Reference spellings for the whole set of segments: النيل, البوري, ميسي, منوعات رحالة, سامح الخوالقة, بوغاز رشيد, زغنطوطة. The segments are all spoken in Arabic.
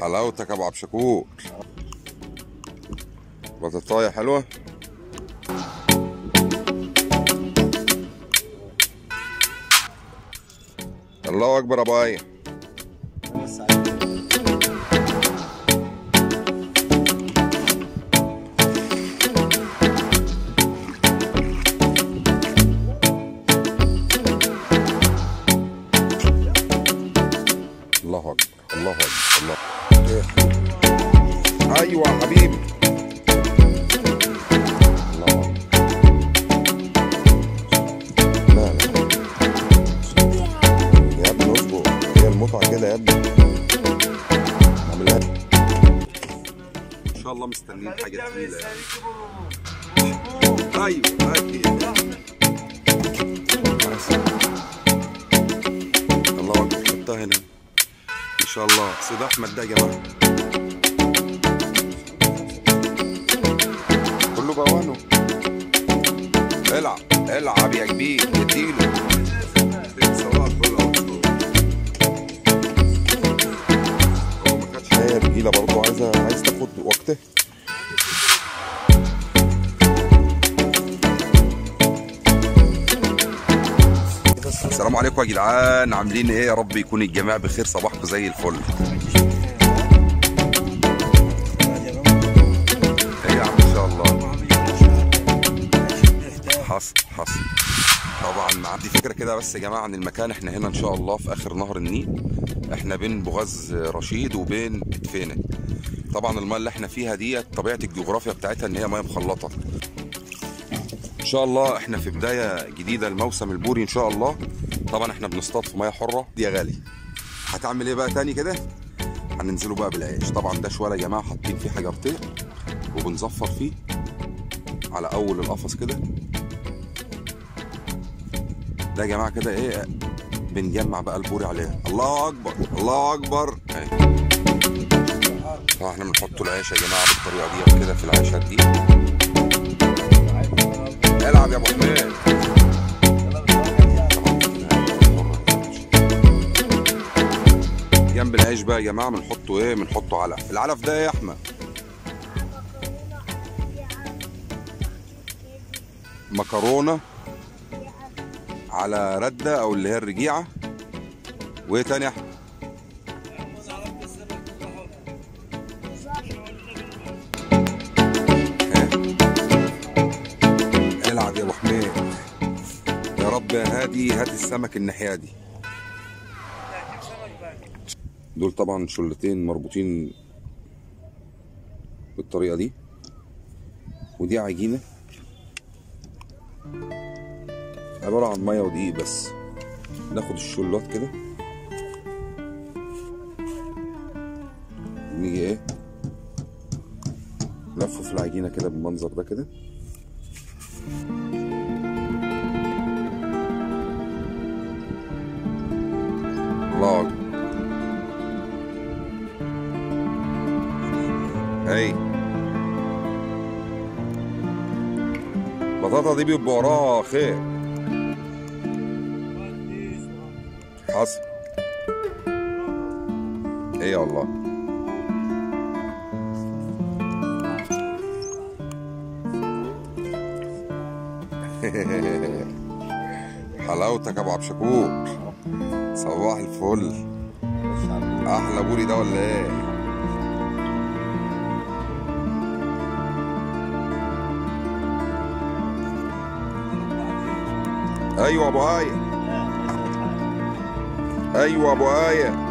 حلاوتك يا ابو عبد الشكور. بطاطايه حلوه. الله اكبر يا ابو ايه. الله اكبر الله اكبر الله. ايوه يا حبيبي. الله لا لا يا ابني اصبر، هي المتعه كده يا ابني. ان شاء الله مستنيين حاجه تقيله يعني. ايوه اكيد. الله اكبر. حطها هنا ان شاء الله. سيد احمد ده يا جماعه كله بوانه. العب العب يا كبير، اديله سواء كله هو ما كانش هي رجيله برضه عايز تاخد وقته. السلام عليكم يا جدعان، عاملين ايه؟ يا رب يكون الجميع بخير، صباحكم زي الفل. ايه يا عم ان شاء الله. حصل حصل. طبعا عندي فكره كده بس يا جماعه عن المكان. احنا هنا ان شاء الله في اخر نهر النيل، احنا بين بوغاز رشيد وبين التفينه. طبعا المايه اللي احنا فيها دي طبيعه الجغرافيا بتاعتها ان هي مايه مخلطه. ان شاء الله احنا في بدايه جديده لموسم البوري ان شاء الله. طبعا احنا بنصطاد في ميه حره دي يا غالي. هتعمل ايه بقى تاني كده؟ هننزله بقى بالعيش. طبعا ده شواله يا جماعه حاطين فيه حجرتين وبنزفر فيه على اول القفص كده. ده يا جماعه كده ايه، بنجمع بقى البوري عليه. الله اكبر الله اكبر. احنا بنحط العيش يا جماعه بالطريقه دي كده في العيشات دي. العب يا ابو حميد. جنب العيش بقى يا جماعه بنحطه ايه؟ بنحطه علف. العلف ده ايه يا احمد؟ مكرونه على رده او اللي هي الرجيعه. وايه تاني يا احمد؟ العب يا ابو حميد. يا رب يا هادي هات السمك الناحيه دي. دول طبعا شلتين مربوطين بالطريقه دي، ودي عجينه عباره عن ميه ودقيق بس. ناخد الشلات كده ونيجي ايه نلفه في العجينه كده بالمنظر ده كده. الله اكبر. اي البطاطا دي بيبقى وراها خير. حصل. ايه يا الله. حلاوتك يا ابو عبد الشكور. صباح الفل. احلى بوري ده ولا ايه؟ ايوه ابو آية. ايوه ابو آية.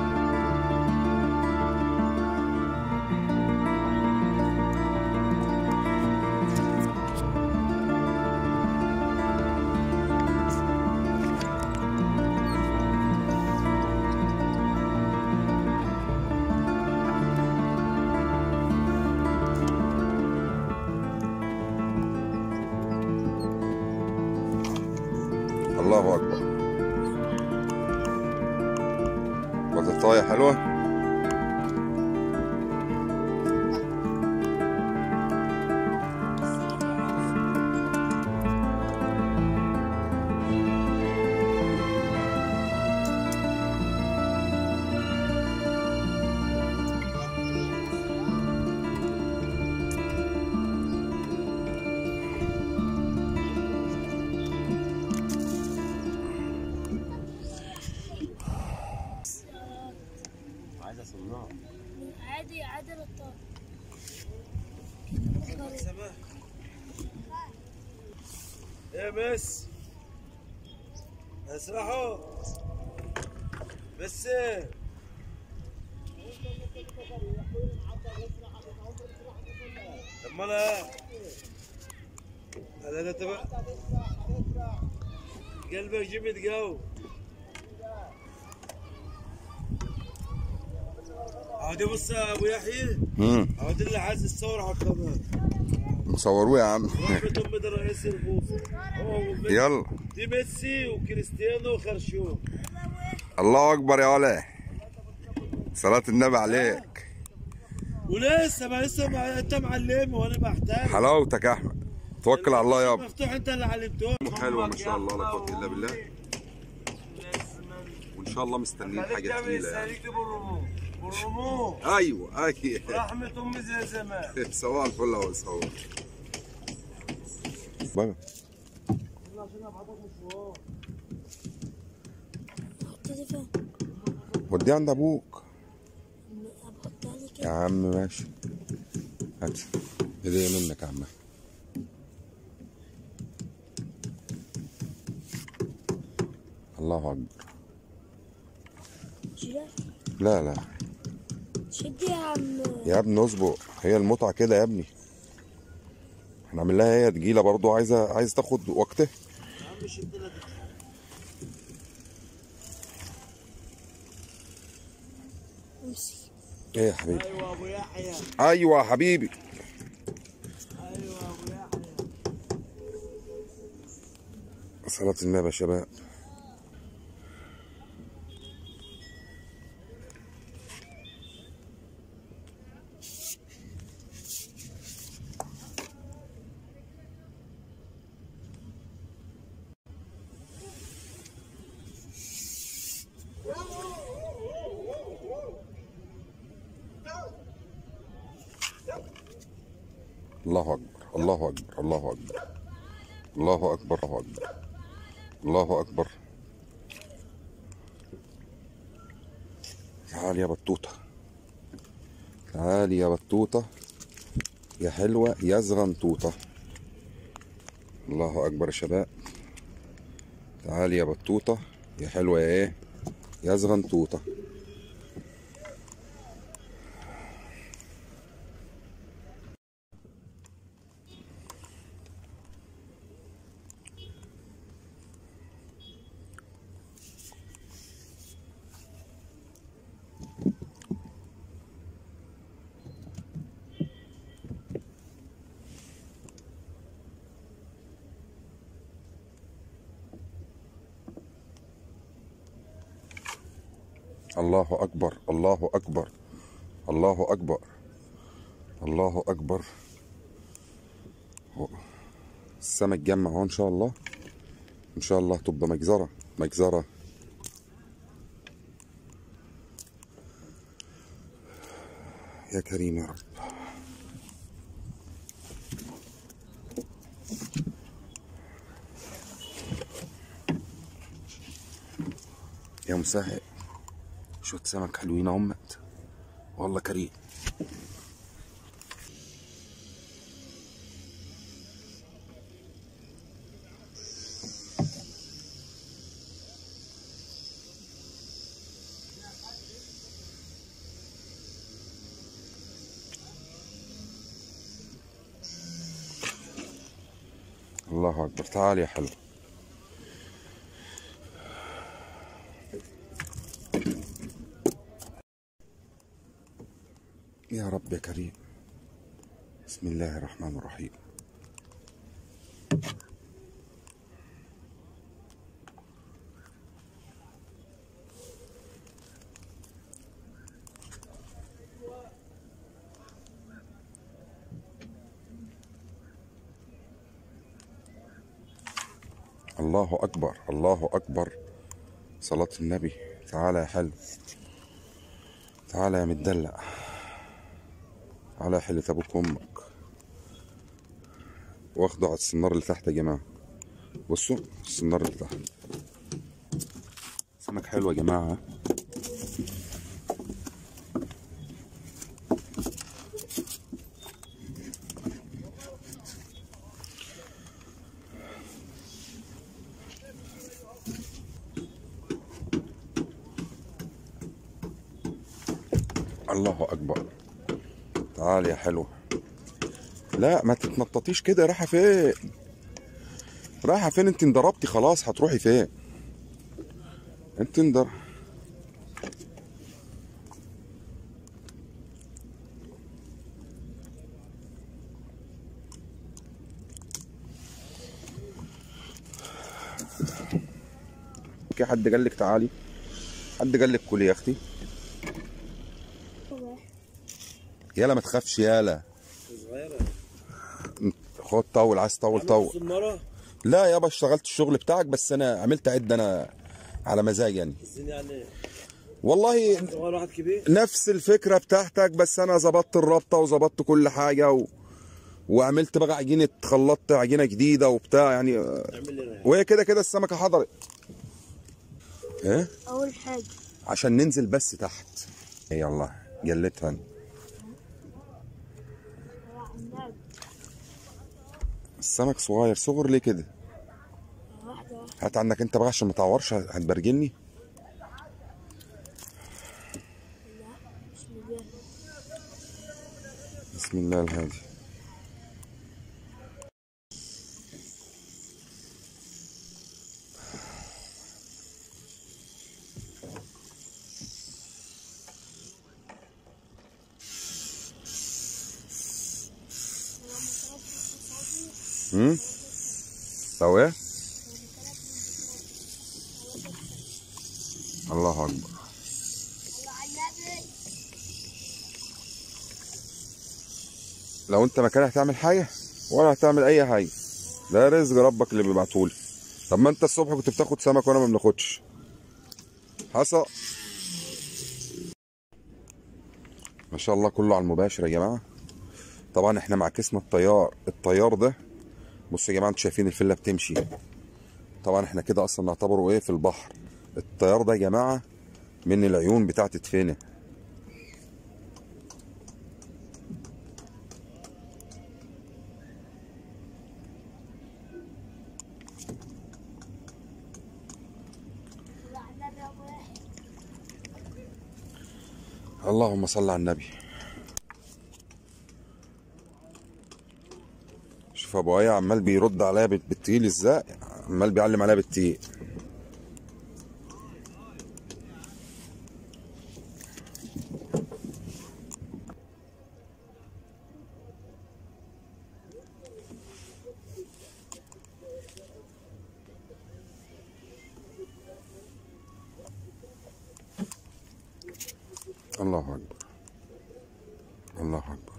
الله اكبر. بطاطايه حلوه. ايه بس اسرحوا بس ايه لما لا هذا تبع قلبك جبت جو عادي. بص يا ابو يحيى عادي اللي عايز يتصور على القناه مصوروه يا عم. ده رئيس البوفه يلا دي ميسي وكريستيانو وخرشوم. الله اكبر يا ولا صلاة النبي عليك. ولسه ما لسه انت معلم وانا بحترم حلاوتك يا احمد. توكل على الله يابا مفتوح انت اللي علمتوه. حلوه ما شاء الله لا قوه الا بالله. وان شاء الله مستنيين حاجه تقيله يعني. برموه ايوه رحمه امي زي زمان. سواء الفل اهو سواء بابا ودي عند ابوك يا عم. ماشي هات هديه منك يا عم. الله اكبر. لا لا شد يا عم يا ابني اصبر. هي المتعه كده يا ابني. هنعمل لها هي تجيله برضو عايزه تاخد وقتها يا عم. شد لها ايه يا حبيبي. ايوه ابو يحيى. ايوه يا حبيبي. ايوه ابو يحيى. صلاة النبي يا شباب. الله أكبر الله أكبر الله أكبر الله أكبر الله أكبر الله أكبر. تعالي يا بطوطة تعالي يا بطوطة يا حلوة يا زغنطوطة. الله أكبر يا شباب. تعالي يا بطوطة يا حلوة يا إيه يا زغنطوطة. الله أكبر الله أكبر الله أكبر الله أكبر. السما اتجمع اهو. إن شاء الله إن شاء الله تبقى مجزرة مجزرة. يا كريم يا رب. يا مساعد شوية سمك حلوين اهمت والله كريم. الله اكبر. تعالي يا حلو. يا رب يا كريم. بسم الله الرحمن الرحيم. الله أكبر الله أكبر. صلاة النبي. تعالى يا حلو تعالى يا متدلع على حلة ابوك وامك. واخده على السنار اللي تحت يا جماعه. بصوا السنار اللي تحت. سمك حلو يا جماعه. الله اكبر. تعال يا حلو. لا ما تتنططيش كده. رايحه فين؟ رايحه فين؟ انت انضربتي خلاص، هتروحي فين؟ انت انضرب. حد قال لك تعالي؟ حد قال لك كلي يا اختي؟ يلا ما تخافش. يلا صغيره خد. طول. عايز طول طول. لا يابا اشتغلت الشغل بتاعك، بس انا عملت عده انا على مزاجي يعني. والله نفس الفكره بتاعتك، بس انا ظبطت الرابطه وظبطت كل حاجه وعملت بقى عجينه، خلطت عجينه جديده وبتاع يعني. وهي كده كده السمكه حضرت. ايه؟ أول حاجة عشان ننزل بس تحت. يلا جلتها أنا. السمك صغير. صغر ليه كده؟ هات عندك أنت بقى عشان ما تعورش، هتبرجلني. بسم الله الهادي. أو إيه؟ الله أكبر. لو أنت مكانها هتعمل حاجة ولا هتعمل أي حاجة؟ ده رزق ربك اللي بيبعتهولي. طب ما أنت الصبح كنت بتاخد سمك وأنا ما بناخدش. حصل. ما شاء الله كله على المباشر يا جماعة. طبعا إحنا معكسنا التيار. التيار ده بصوا يا جماعه، انتوا شايفين الفله بتمشي. طبعا احنا كده اصلا نعتبره ايه في البحر. التيار ده يا جماعه من العيون بتاعه تدفنه. اللهم صل على النبي. فابويا عمال بيرد عليا بالتقيل. ازاي عمال بيعلم عليا بالتقيل؟ الله اكبر. الله اكبر.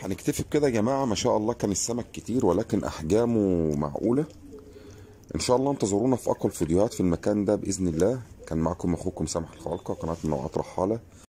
هنكتفي بكده يا جماعه. ما شاء الله كان السمك كتير ولكن احجامه معقوله. ان شاء الله انتظرونا في اقوى الفيديوهات في المكان ده باذن الله. كان معكم اخوكم سامح الخوالقة، قناه منوعات رحاله.